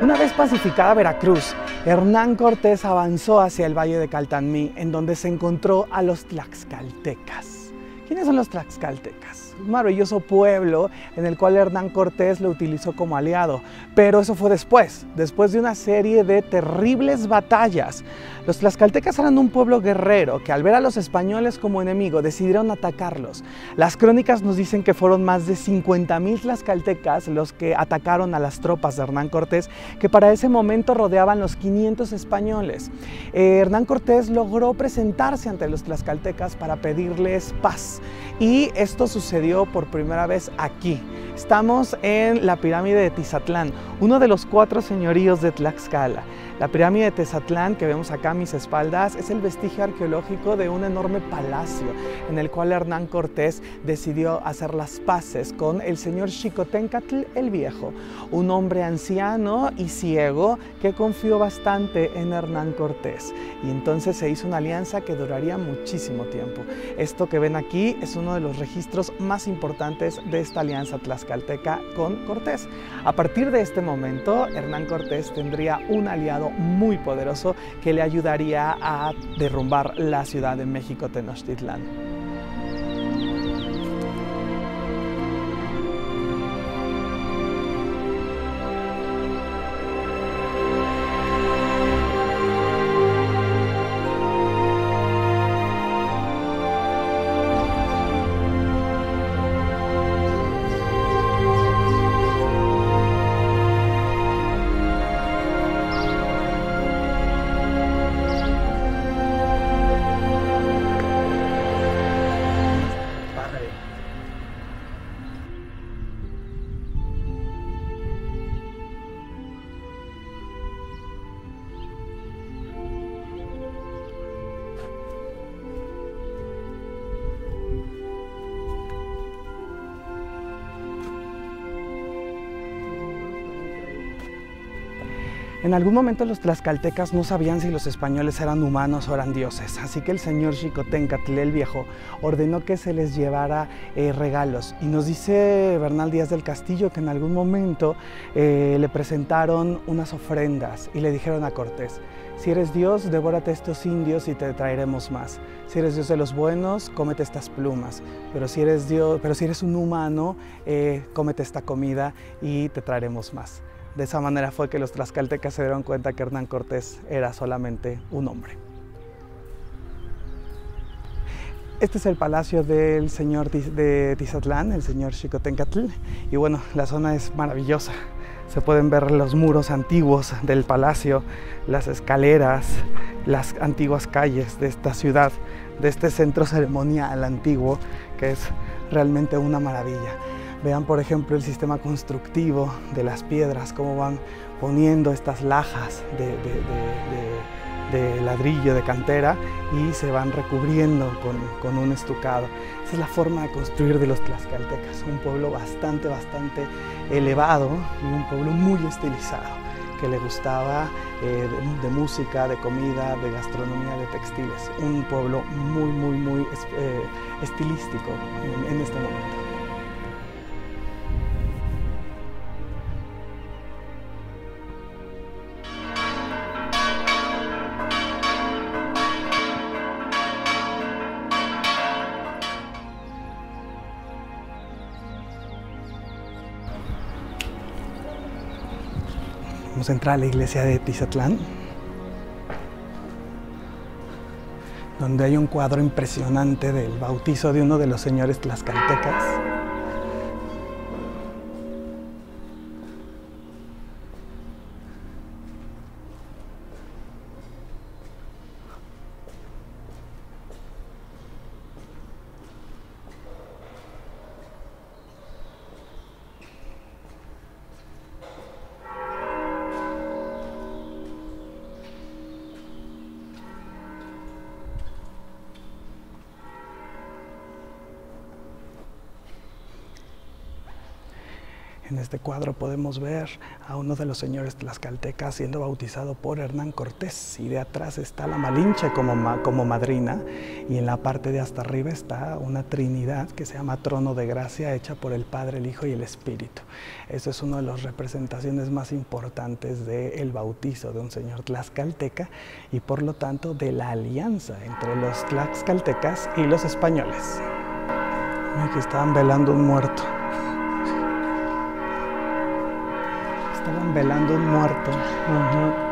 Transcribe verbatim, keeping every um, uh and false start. Una vez pacificada Veracruz, Hernán Cortés avanzó hacia el valle de Caltanmí, en donde se encontró a los tlaxcaltecas. ¿Quiénes son los tlaxcaltecas? Un maravilloso pueblo en el cual Hernán Cortés lo utilizó como aliado, pero eso fue después, después de una serie de terribles batallas. Los tlaxcaltecas eran un pueblo guerrero que al ver a los españoles como enemigo decidieron atacarlos. Las crónicas nos dicen que fueron más de cincuenta mil tlaxcaltecas los que atacaron a las tropas de Hernán Cortés, que para ese momento rodeaban los quinientos españoles. Eh, Hernán Cortés logró presentarse ante los tlaxcaltecas para pedirles paz, y esto sucedió por primera vez aquí. Estamos en la pirámide de Tizatlán, uno de los cuatro señoríos de Tlaxcala. La pirámide de Tizatlán, que vemos acá a mis espaldas, es el vestigio arqueológico de un enorme palacio en el cual Hernán Cortés decidió hacer las paces con el señor Xicoténcatl el Viejo, un hombre anciano y ciego que confió bastante en Hernán Cortés, y entonces se hizo una alianza que duraría muchísimo tiempo. Esto que ven aquí es uno de los registros más importantes de esta alianza tlaxcalteca con Cortés. A partir de este momento, Hernán Cortés tendría un aliado muy poderoso que le ayudaría a derrumbar la Ciudad de México, Tenochtitlán. En algún momento los tlaxcaltecas no sabían si los españoles eran humanos o eran dioses, así que el señor Xicoténcatl el Viejo ordenó que se les llevara eh, regalos, y nos dice Bernal Díaz del Castillo que en algún momento eh, le presentaron unas ofrendas y le dijeron a Cortés: si eres Dios, devórate estos indios y te traeremos más. Si eres Dios de los buenos, cómete estas plumas. Pero si eres, Dios, pero si eres un humano, eh, cómete esta comida y te traeremos más. De esa manera fue que los tlaxcaltecas se dieron cuenta que Hernán Cortés era solamente un hombre. Este es el palacio del señor de Tizatlán, el señor Xicoténcatl, y bueno, la zona es maravillosa. Se pueden ver los muros antiguos del palacio, las escaleras, las antiguas calles de esta ciudad, de este centro ceremonial antiguo, que es realmente una maravilla. Vean, por ejemplo, el sistema constructivo de las piedras, cómo van poniendo estas lajas de, de, de, de, de ladrillo, de cantera, y se van recubriendo con, con un estucado. Esa es la forma de construir de los tlaxcaltecas, un pueblo bastante, bastante elevado, un pueblo muy estilizado, que le gustaba eh, de, de música, de comida, de gastronomía, de textiles. Un pueblo muy, muy, muy eh, estilístico en, en este momento. Vamos a entrar a la iglesia de Tizatlán, donde hay un cuadro impresionante del bautizo de uno de los señores tlaxcaltecas. En este cuadro podemos ver a uno de los señores tlaxcaltecas siendo bautizado por Hernán Cortés, y de atrás está la Malinche como, ma, como madrina, y en la parte de hasta arriba está una trinidad que se llama Trono de Gracia, hecha por el Padre, el Hijo y el Espíritu. Eso es una de las representaciones más importantes del bautizo de un señor tlaxcalteca y por lo tanto de la alianza entre los tlaxcaltecas y los españoles. Aquí estaban velando un muerto. Estaban velando un muerto. Uh-huh.